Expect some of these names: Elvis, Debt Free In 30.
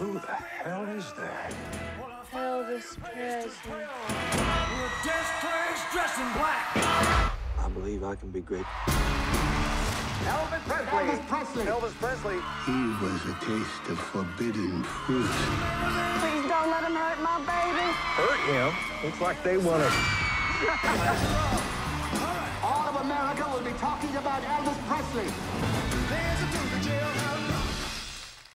Who the hell is that? Elvis Presley. We're desperate, dressed in black. I believe I can be great. Elvis Presley. Elvis Presley. Elvis Presley. He was a taste of forbidden fruit. Please don't let him hurt my baby. Hurt him? Looks like they want to. All of America will be talking about Elvis Presley. There's a dude in jail.